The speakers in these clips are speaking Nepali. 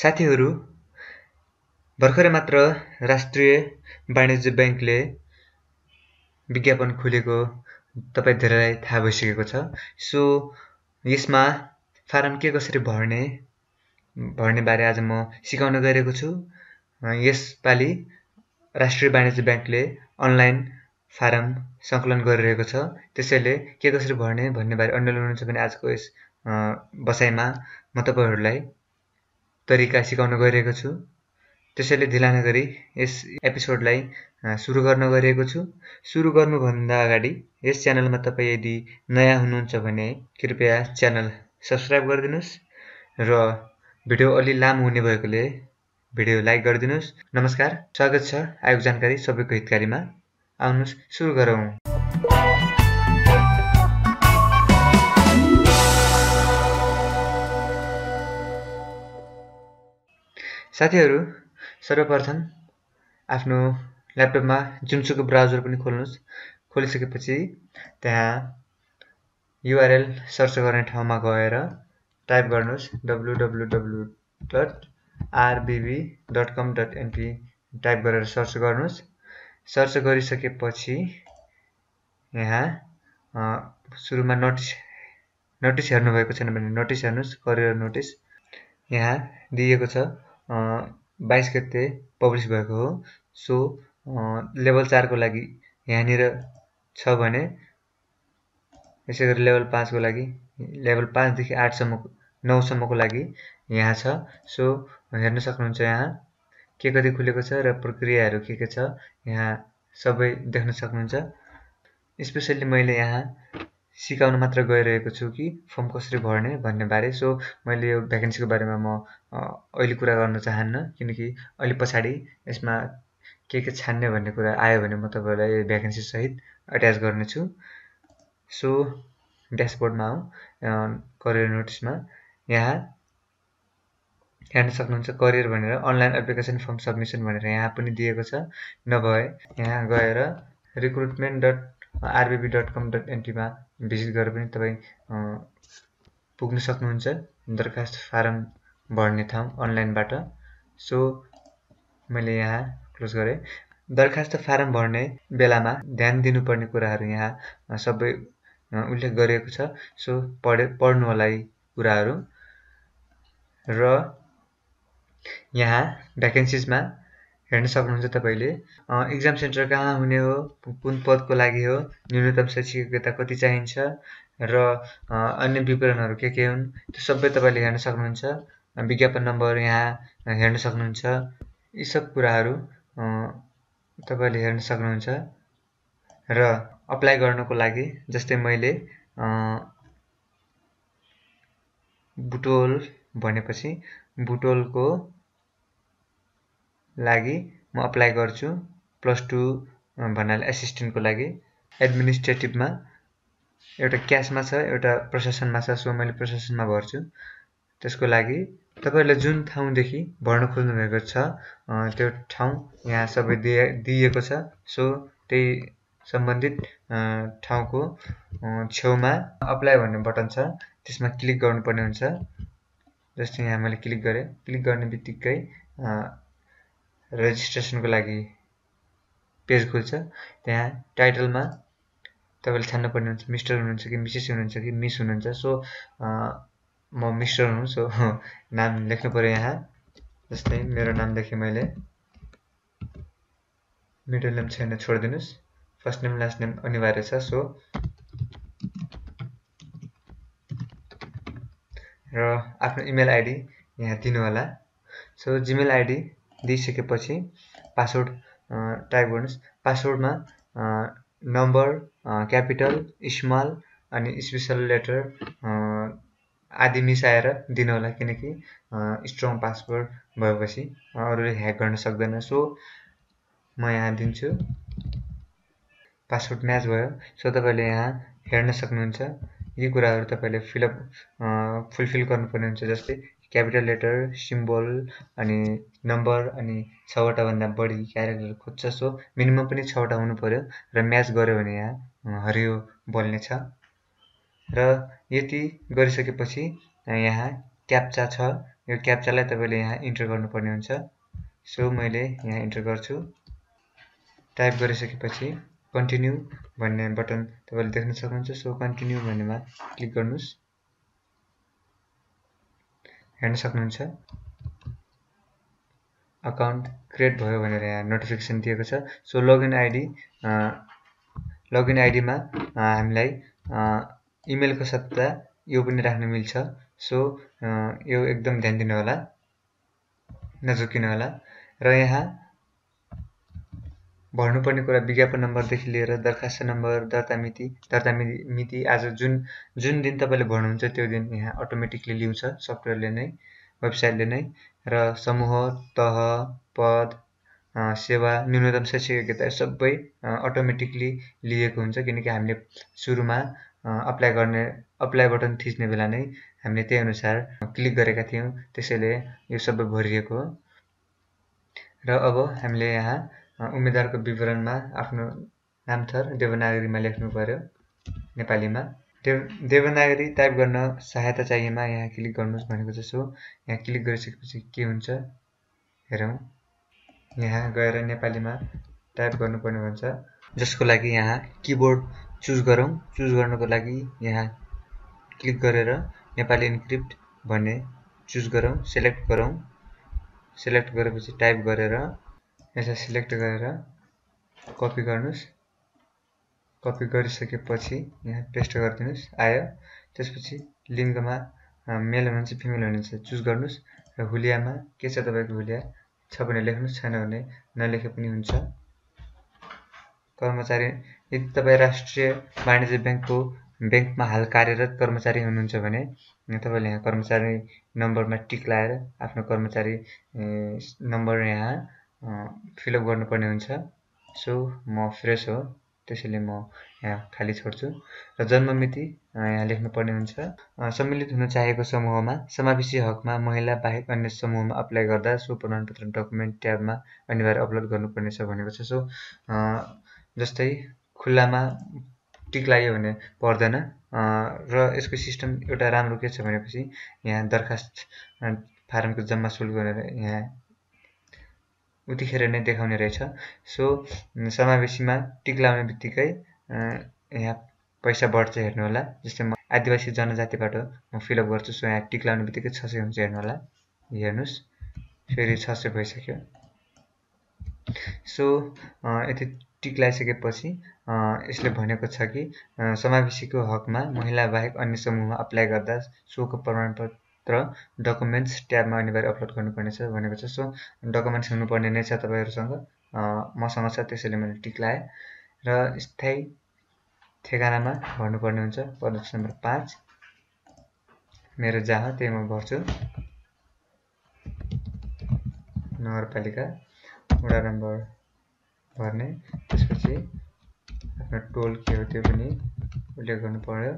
साथीहरु, भर्खरै मात्र राष्ट्रिय वाणिज्य बैंकले विज्ञापन खोलेको तपाई धेरैलाई थाहा भइसकेको छ। सो यसमा फारम के कसरी भर्ने बारे आज म सिकाउन गएको छु। यसपाली राष्ट्रिय वाणिज्य बैंकले अनलाइन फारम संकलन गरिरहेको छ, त्यसैले के कसरी भर्ने भन्ने बारे अन्य हुनुहुन्छ भने आजको यस बसाइमा म तपाईहरुलाई तरिका सिकाउन गएको छु। त्यसैले ढिला नगरी यस एपिसोडलाई सुरु गर्न गएको छु। सुरु गर्नुभन्दा अगाडि यस च्यानलमा तपाई यदि नयाँ हुनुहुन्छ भने कृपया च्यानल सब्स्क्राइब गरिदिनुस् र भिडियो अलि लामो हुने भएकोले भिडियो लाइक गरिदिनुस्। नमस्कार, स्वागत छ आयोग जानकारी सबैको हितकारीमा। आउनुस् सुरु गरौँ। साथीहरु, सर्वप्रथम आफ्नो ल्यापटपमा जुनसुकै ब्राउजर पनि खोल्नुस्। खोलिसकेपछि त्यहाँ युआरएल सर्च गर्ने ठाउँमा गएर टाइप गर्नुस् www.rbb.com.np टाइप गरेर सर्च गर्नुस्। सर्च गरिसकेपछि यहाँ सुरुमा नोटिस हेर्नुभएको छैन भने नोटिस हेर्नुहोस्, करियर नोटिस यहाँ दिएको छ। 22 गते पब्लिस भएको हो। सो लेभल 4 को लागि यहाँनिर छ भने, यसै गरी लेभल 5 देखि 8 सम्म 9 सम्मको लागि यहाँ छ। सो हेर्न सक्नुहुन्छ यहाँ के कति खुलेको छ र प्रक्रियाहरु के छ यहाँ सबै देख्न सक्नुहुन्छ। स्पेशली मैले यहाँ सिकाउन मात्र गइरहेको छु कि फर्म कसरी भर्ने भन्ने बारे। सो मैले यो भ्याकेन्सीको बारेमा म अहिले कुरा गर्न चाहन्न, किनकि अलि पछाडी यसमा के छान्ने भन्ने कुरा आयो भने म तपाईहरुलाई भ्याकेन्सी सहित अट्याच गर्नेछु। सो ड्याशबोर्डमा आऊ, करियर नोटिसमा यहाँ हेर्न सक्नुहुन्छ करियर भनेर अनलाइन एप्लिकेसन फर्म सबमिसन भनेर यहाँ पनि दिएको छ। नभए यहाँ गएर recruitment.rbb.com.np मा भिजिट गरेर पनि तपाईं पुग्न सक्नुहुन्छ दरखास्त फारम भर्ने ठाउँ अनलाइनबाट। सो मैले यहाँ क्लोज गरेँ। दरखास्त फारम भर्ने बेलामा ध्यान दिनुपर्ने कुराहरु यहाँ सबै उल्लेख गरिएको छ। सो पढ्नु होला यी कुराहरु। र यहाँ भ्याकेन्सीजमा हेर्न सक्नुहुन्छ तपाईले एक्जाम सेन्टर कहाँ हुने हो, कुन पदको लागि हो, न्यूनतम शैक्षिक योग्यता कति चाहिन्छ र अन्य विवरणहरू के हुन् त्यो सबै तपाईले हेर्न सक्नुहुन्छ। विज्ञापन नम्बर यहाँ हेर्न सक्नुहुन्छ। यी सब कुराहरू तपाईले हेर्न सक्नुहुन्छ र अप्लाई गर्नको लागि जस्तै मैले बुटोल भनेपछि बुटोलको लागि म अप्लाई गर्छु, +2 भन्नाले एसिस्टेन्टको लागि। एडमिनिस्ट्रेटिभमा एउटा क्याशमा छ, एउटा प्रशासनमा छ। सो मैले प्रशासनमा भर्छु। त्यसको लागि तपाईहरुले जुन ठाउँदेखि भर्न खोज्नु भएको छ त्यो ठाउँ यहाँ सबै दिएको छ। सो त्यही सम्बन्धित ठाउँको छेउमा अप्लाई भन्ने बटन छ, त्यसमा क्लिक गर्नुपर्ने हुन्छ। जस्तै यहाँ मैले क्लिक गरेँ। क्लिक गर्ने बित्तिकै रेजिस्ट्रेसनको लागि पेज खुल्छ। त्यहाँ टाइटलमा तपाईले छान्नुपर्ने हुन्छ मिस्टर हुनुहुन्छ कि मिसेस हुनुहुन्छ कि मिस हुनुहुन्छ। सो म मिस्टर हुँ। सो नाम लेख्नु पर्यो यहाँ। जस्तै मेरो नामदेखि मैले मिडल नेम छैन, छोडिदिनुस्। फर्स्ट नेम लास्ट नेम अनिवार्य छ। सो र आफ्नो इमेल आईडी यहाँ दिनु होला। सो जीमेल आईडी दिइसकेपछि पासवर्ड टाइप गर्नुस्। पासवर्डमा नम्बर, क्यापिटल, स्मल अनि स्पेशल लेटर आदि मिसाएर दिनु होला, किनकि स्ट्रङ पासवर्ड भएपछि अरूले ह्याक गर्न सक्दैन। सो म यहाँ दिन्छु। पासवर्ड म्याच भयो। सो तपाईले यहाँ हेर्न सक्नुहुन्छ यी कुराहरु तपाईले फुलफिल गर्नुपर्ने हुन्छ। जस्तै क्यापिटल लेटर, सिम्बल अनि नम्बर अनि 6 वटा भन्दा बढी क्यारेक्टर खोज्छ। सो मिनिमम पनि 6 वटा हुनु पर्यो र म्याच गर्यो भने यहाँ हरियो बोल्ने छ। र यति गरिसकेपछि यहाँ क्याप्चा छ। यो क्याप्चालाई तपाईले यहाँ इन्टर गर्नुपर्ने हुन्छ। सो मैले यहाँ इन्टर गर्छु। टाइप गरिसकेपछि कन्टिन्यु भन्ने बटन तपाईले देख्न सक्नुहुन्छ। सो कन्टिन्यु भन्नेमा क्लिक गर्नुस्, हेर्न सक्नुहुन्छ अकाउन्ट क्रिएट भयो भनेर यहाँ नोटिफिकेसन दिएको छ। सो लॉगिन आईडी मा हामीलाई इमेल को सट्टा यो पनि राख्न मिल्छ। सो यो एकदम ध्यान दिनु होला, नझुकिनु होला। र यहाँ भर्नुपर्ने कुरा विज्ञापन नम्बर देखि लिएर दरखास्त नम्बर, दर्ता मिति आज जुन दिन तपाईले भर्नुहुन्छ त्यो दिन यहाँ अटोमेटिकली ल्याउँछ सफ्टवेयरले नै, वेबसाइटले नै। र समूह, तह, पद, सेवा, न्यूनतम शैक्षिक योग्यता सबै अटोमेटिकली लिएको हुन्छ, किनकि हामीले सुरुमा अप्लाई बटन थिच्ने बेला नै हामीले त्यही अनुसार क्लिक गरेका थियौं, त्यसैले यो सबै भरिएको हो। र अब हामीले यहाँ उम्मेदवारको विवरणमा आफ्नो नामथर देवनागरीमा लेख्नु पर्यो, नेपालीमा। देवनागरी टाइप गर्न सहायता चाहिएमा यहाँ क्लिक गर्नुस् भनेको छ। सो यहाँ क्लिक गरिसकेपछि के हुन्छ हेरौं। यहाँ गएर नेपालीमा टाइप गर्नुपर्ने हुन्छ, जसको लागि यहाँ कीबोर्ड चुज गरौं। चुज गर्नको लागि यहाँ क्लिक गरेर नेपाली एन्क्रिप्ट भन्ने चुज गरौं, सिलेक्ट गरौं। सिलेक्ट गरेपछि टाइप गरेर यसलाई सिलेक्ट गरेर कपी गर्नुस्। कपी गरिसकेपछि यहाँ पेस्ट गरिदिनुस्, आयो। त्यसपछि लिङ्गमा मेल हुनुहुन्छ फिमेल हुनुहुन्छ चुज गर्नुस्। र हुलियामा के छ तपाईको, हुलिया छ भने लेख्नुस्, छैन भने नलेखे पनि हुन्छ। कर्मचारी, यदि तपाई राष्ट्रिय वाणिज्य ब्याङ्कको ब्याङ्कमा हाल कार्यरत कर्मचारी हुनुहुन्छ भने तपाईले यहाँ कर्मचारी नम्बरमा टिक लगाएर आफ्नो कर्मचारी नम्बर यहाँ फिलअप गर्नुपर्ने हुन्छ। सो म फ्रेश हो त्यसैले म यहाँ खाली छोड्छु। र जन्म मिति यहाँ लेख्नुपर्ने हुन्छ। सम्मिलित हुन चाहेको समूहमा समावेशी हकमा महिला बाहेक अन्य समूहमा अप्लाई गर्दा सो प्रमाणपत्र डकुमेन्ट ट्याबमा अनिवार्य अपलोड गर्नुपर्नेछ भनेको छ। सो जस्तै खुल्लामा टिक लाग्यो भने पर्दैन। र यसको सिस्टम एउटा राम्रो के छ भनेपछि यहाँ दरखास्त फारमको जम्मा शुल्क गरेर यहाँ उतिखेर नै देखाउने रहेछ। सो समावेशीमा टिक लगाउने बित्तिकै यहाँ पैसा बढ्छ हेर्नु होला। जस्तै म आदिवासी जनजातिबाट म फिलअप गर्छु। सो यहाँ टिक लगाउने बित्तिकै 600 हुन्छ हेर्नु होला, हेर्नुस् फेरि 600 भइसक्यो। सो यति टिक लगाइसकेपछि यसले भनेको छ कि समावेशीको हकमा महिला बाहेक अन्य समूहमा अप्लाई गर्दा सोको प्रमाणपत्र डकुमेन्ट्स ट्याबमा अनिवार्य अपलोड गर्नुपर्ने छ भनेको छ। सो डकुमेन्ट्स हुनुपर्ने नै छ तपाईहरुसँग, मसँग छ त्यसैले मैले टिक लगाएँ। र स्थायी ठेगानामा भर्नुपर्ने हुन्छ पदक्षेप नम्बर 5, मेरो जहाँ त्यही म भर्छु, नगरपालिका वडा नम्बर भर्ने। त्यसपछि आफ्नो टोल के हो त्यो पनि उल्लेख गर्नु पर्यो।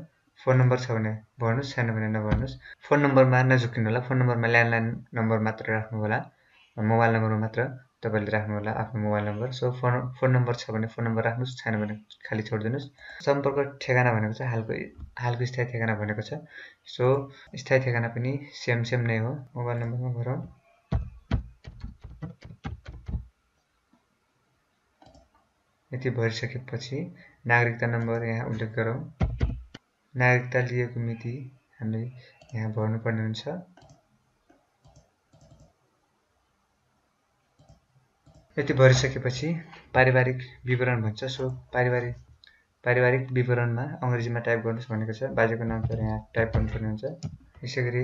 फोन नम्बर छ भने भर्नुहोस्, छैन भने नभर्नुहोस्। फोन नम्बरमा नझुक्किनु होला, फोन नम्बरमा ल्यान्डलाइन नम्बर मात्र राख्नु होला, मोबाइल नम्बर मात्र तपाईँले राख्नु होला, आफ्नो mobile number. So phone number छ भने फोन नम्बर राख्नुहोस्, छैन भने खाली छोडिदिनुहोस्। सम्पर्क ठेगाना भनेको छ हालको स्थायी ठेगाना भनेको छ। सो स्थायी ठेगाना पनि सेम नै हो। मोबाइल नम्बरमा भरौँ, यति भरिसकेपछि नागरिकता नम्बर यहाँ उल्लेख गरौँ। नागरिकता लिएको मिति हामीले यहाँ भर्नुपर्ने हुन्छ। यति भरिसकेपछि पारिवारिक विवरण भन्छ। सो पारिवारिक विवरणमा अंग्रेजीमा टाइप गर्नुहोस् भनेको छ। बाजेको नाम थर यहाँ टाइप गर्नुपर्ने हुन्छ। यसै गरी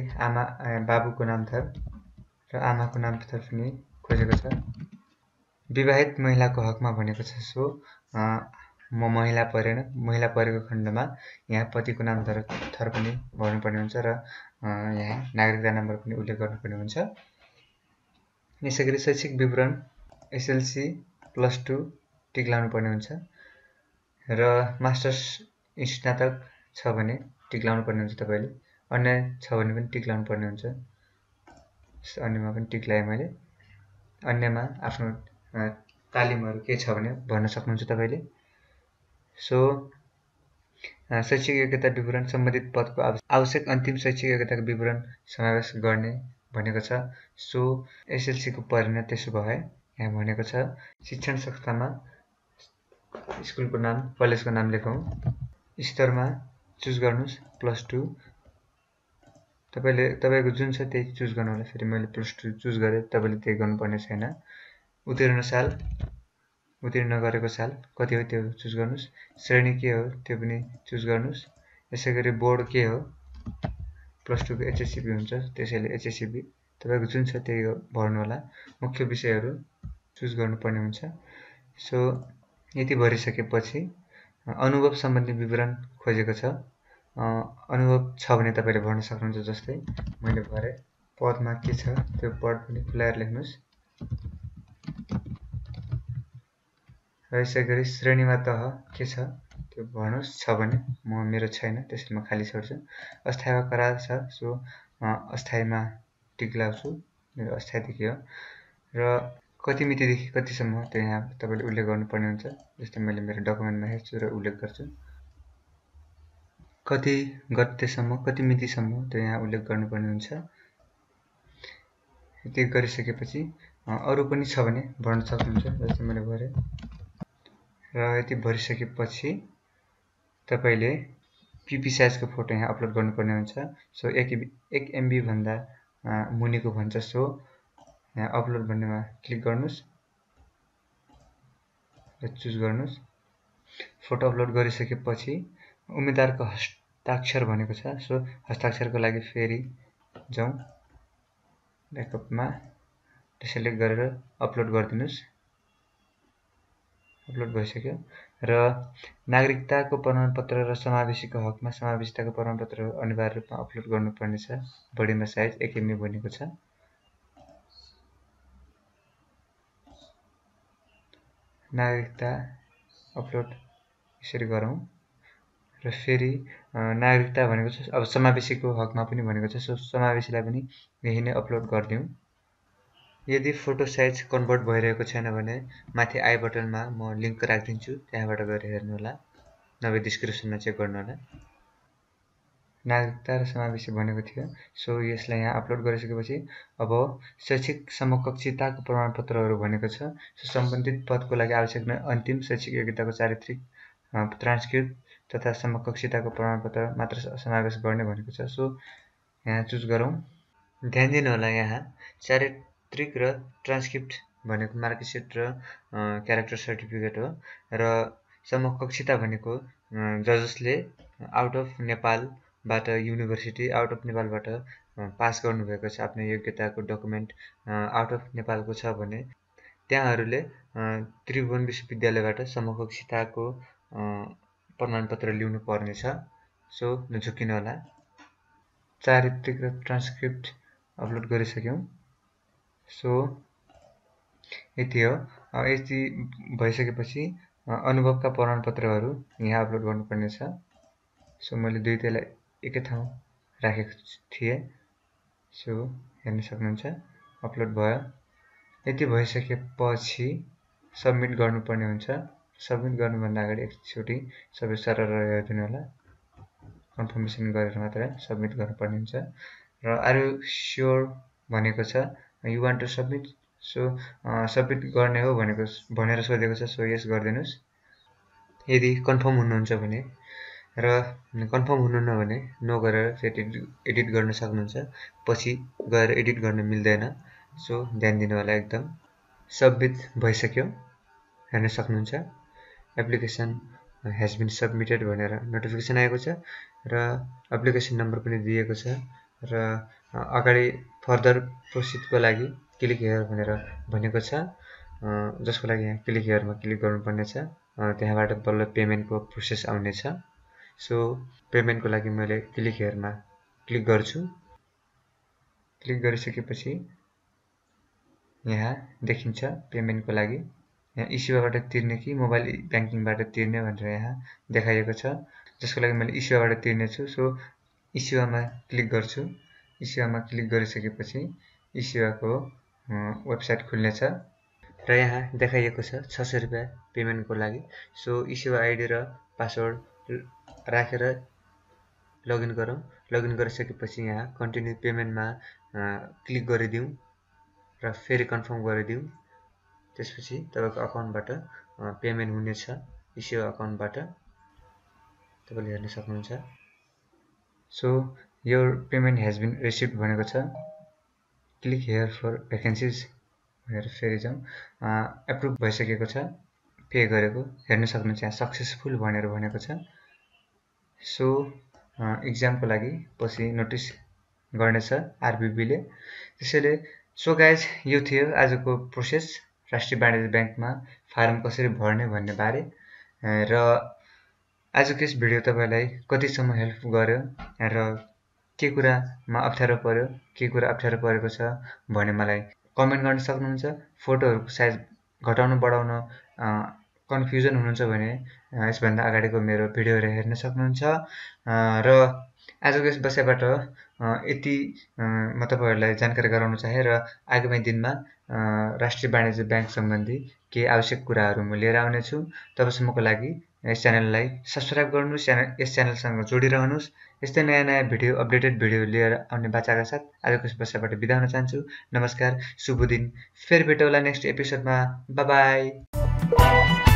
बाबुको नाम थर र आमाको नाम थर पनि खोजेको छ। विवाहित महिलाको हकमा भनेको छ। सो म महिला परेन, महिला परेको खण्डमा यहाँ पतिको नाम थर पनि भर्नुपर्ने हुन्छ र यहाँ नागरिकता नम्बर पनि उल्लेख गर्नुपर्ने हुन्छ। यसैगरी शैक्षिक विवरण SLC+2 टिक लगाउनु पर्ने हुन्छ र मास्टर्स स्नातक छ भने टिक लगाउनु पर्ने हुन्छ। तपाईले अन्य छ भने पनि टिक लगाउनु पर्ने हुन्छ। अन्यमा पनि टिक लगाएँ मैले। अन्यमा आफ्नो तालिमहरू के छ भने भन्न सक्नुहुन्छ तपाईले। सो शैक्षिक योग्यता विवरण सम्बन्धित पदको आवश्यक अन्तिम शैक्षिक योग्यताको विवरण समावेश गर्ने भनेको छ। सो एसएलसी को परिणाम त्यसो भए यहाँ भनेको छ शिक्षण संस्थामा स्कुलको नाम कलेजको नाम लेखौं, स्तरमा चुज गर्नुस् +2। तपाईले तपाईको जुन छ त्यही चुज गर्नु होला। फेरि मैले +2 चुज गरे, तपाईले त्यही गर्नुपर्ने छैन। उत्तीर्ण साल, उत्तीर्ण गरेको साल कति हो त्यो चुज गर्नुस्। श्रेणी के हो त्यो पनि चुज गर्नुस्। यसैगरी बोर्ड के हो, +2 को एचएससीबी हुन्छ, त्यसैले एचएससीबी तपाईको जुन छ त्यही भर्नु होला। मुख्य विषयहरू चुज गर्नुपर्ने हुन्छ। सो यति भरिसकेपछि अनुभव सम्बन्धी विवरण खोजेको छ। अनुभव छ भने तपाईले भर्न सक्नुहुन्छ। जस्तै मैले भरे पदमा के छ त्यो पद पनि खुलाएर लेख्नुस्। र यसैगरी श्रेणीमा तह के छ त्यो भर्नुस्। छ भने मेरो छैन त्यसैले म खाली छोड्छु। अस्थायीमा करार छ, सो अस्थायीमा टिक लाउँछु, मेरो अस्थायी देखियो। र कति मितिदेखि कतिसम्म त्यो यहाँ तपाईले उल्लेख गर्नुपर्ने हुन्छ। जस्तै मैले मेरो डकुमेन्टमा हेर्छु र उल्लेख गर्छु। कति गतेसम्म कति मितिसम्म त्यो यहाँ उल्लेख गर्नुपर्ने हुन्छ। यति गरिसकेपछि अरू पनि छ भने भर्न सक्नुहुन्छ। जस्तै मैले भरे र यति भरिसकेपछि तपाईले पीपी साइजको फोटो यहाँ अपलोड गर्नुपर्ने हुन्छ। सो 1 MB भन्दा मुनिको भन्छ, सो यहाँ अपलोड भन्नेमा क्लिक गर्नुस् र चुज गर्नुस्। फोटो अपलोड गरिसकेपछि उम्मेदवारको हस्ताक्षर भनेको छ, सो हस्ताक्षरको लागि फेरि जाउँ, ब्याकअपमा सेलेक्ट गरेर अपलोड गरिदिनुस्। अपलोड भइसक्यो। र नागरिकताको प्रमाणपत्र र समावेशीको हकमा समावेशिताको प्रमाणपत्र अनिवार्य रूपमा अपलोड गर्नुपर्ने छ। बडीमा साइज 1 MB भनेको छ। नागरिकता अपलोड यसरी गरौँ। र फेरि नागरिकता भनेको छ अब समावेशीको हकमा पनि भनेको छ, सो समावेशीलाई पनि यही नै अपलोड गरिदिउँ। यदि फोटो साइज कन्भर्ट भइरहेको छैन भने माथि आई बटनमा म लिङ्क राखिदिन्छु, त्यहाँबाट गएर हेर्नुहोला, नभए डिस्क्रिप्सनमा चेक गर्नुहोला। नागरिकता र समावेशी भनेको थियो। सो यसलाई यहाँ अपलोड गरिसकेपछि अब शैक्षिक समकक्षताको प्रमाणपत्रहरू भनेको छ। सो सम्बन्धित पदको लागि आवश्यक नै अन्तिम शैक्षिक योग्यताको चारित्रिक ट्रान्सक्रिप्ट तथा समकक्षताको प्रमाणपत्र मात्र समावेश गर्ने भनेको छ। सो यहाँ चुज गरौँ। ध्यान दिनुहोला, यहाँ चारित्रिक र ट्रान्सक्रिप्ट भनेको मार्कसिट र क्यारेक्टर सर्टिफिकेट हो। र समकक्षता भनेको जजसले आउट अफ नेपाल बाट युनिभर्सिटी आउट अफ नेपालबाट पास गर्नुभएको छ, आफ्नो योग्यताको डकुमेन्ट आउट अफ नेपालको छ भने त्यहाँहरूले त्रिभुवन विश्वविद्यालयबाट समकक्षताको प्रमाणपत्र ल्याउनु पर्नेछ। सो नझुकिनु होला। चारित्रिक र ट्रान्सक्रिप्ट अपलोड गरिसक्यौँ। सो यति हो। यति भइसकेपछि अनुभवका प्रमाणपत्रहरू यहाँ अपलोड गर्नुपर्ने छ। सो मैले दुईटैलाई एकै ठाउँ राखेको थिएँ। सो हेर्न सक्नुहुन्छ, अपलोड भयो। यति भइसकेपछि सबमिट गर्नुपर्ने हुन्छ। सबमिट गर्नुभन्दा अगाडि एकचोटि सबै सरल हेरिदिनु होला, कन्फर्मेसन गरेर मात्र सबमिट गर्नुपर्ने हुन्छ। र आर यु स्योर भनेको छ you want to submit, so submit गर्ने हो भनेको भनेर सोधेको छ, सो यस गरिदिनुहोस् यदि कन्फर्म हुनुहुन्छ भने। र कन्फर्म हुनुहुन्न भने नो गरेर फेरि एडिट गर्न सक्नुहुन्छ, पछि गएर एडिट गर्न मिल्दैन। सो ध्यान दिनु होला। एकदम सबमिट भइसक्यो, हेर्न सक्नुहुन्छ एप्लिकेसन हेज बिन सबमिटेड भनेर नोटिफिकेसन आएको छ र एप्लिकेसन नम्बर पनि दिएको छ। र अगाडि फर्दर प्रोसिडको लागि क्लिक हियर भनेर भनेको छ, जसको लागि यहाँ क्लिक हियरमा क्लिक गर्नुपर्नेछ। त्यहाँबाट बल्ल पेमेन्टको प्रोसेस आउनेछ। सो पेमेन्टको लागि मैले क्लिक हियरमा क्लिक गर्छु। क्लिक गरिसकेपछि यहाँ देखिन्छ पेमेन्टको लागि यहाँ इसिओबाट तिर्ने कि मोबाइल ब्याङ्किङबाट तिर्ने भनेर यहाँ देखाइएको छ, जसको लागि मैले इसिओबाट तिर्नेछु। सो इसिओमा क्लिक गर्छु। इसिओमा क्लिक गरिसकेपछि इसिओको वेबसाइट खुल्नेछ र यहाँ देखाइएको छ 600 रुपियाँ पेमेन्टको लागि। सो इसिओ आइडी र पासवर्ड राखेर लगइन गरौँ। लगइन गरिसकेपछि यहाँ कन्टिन्यू पेमेन्टमा क्लिक गरिदिउँ र फेरि कन्फर्म गरिदिउँ। त्यसपछि तपाईको अकाउन्टबाट पेमेन्ट हुनेछ। इसियो अकाउन्टबाट तपाईले हेर्न सक्नुहुन्छ। So your payment has been received भनेको छ। क्लिक हियर फर भ्याकेन्सिज भनेर फेरि जाउँ। एप्रुभ भइसकेको छ, पे गरेको हेर्न सक्नुहुन्छ। यहाँ सक्सेसफुल भनेर भनेको छ। सो एक्जामको लागि पछि नोटिस गर्नेछ आरबीबीले। त्यसैले सो गाइज, यो थियो आजको प्रोसेस राष्ट्रिय वाणिज्य ब्याङ्कमा फारम कसरी भर्ने भन्ने बारे। र आजको यस भिडियो तपाईलाई कतिसम्म हेल्प गर्यो र के कुरामा अप्ठ्यारो पर्यो, के कुरा अप्ठ्यारो परेको छ भने मलाई कमेन्ट गर्न सक्नुहुन्छ। फोटोहरूको साइज घटाउन बढाउन कन्फ्युजन हुनुहुन्छ भने यसभन्दा अगाडिको मेरो भिडियोहरू हेर्न सक्नुहुन्छ। र आजको यस विषयबाट यति म तपाईहरुलाई जानकारी गराउन चाहे र आगामी दिनमा राष्ट्रिय वाणिज्य बैंक सम्बन्धी केही आवश्यक कुराहरु म लिएर आउने छु। तबसम्मको लागि यस च्यानललाई सब्स्क्राइब गर्नुस्, यस च्यानलसँग जोडिरहनुस्। यस्तै नयाँ नयाँ भिडियो, अपडेटेड भिडियो लिएर आउने बाचाका साथ आजको यस विषयबाट बिदा हुन चाहन्छु। नमस्कार, शुभ दिन, फेरि भेटौँला नेक्स्ट एपिसोडमा। Bye by.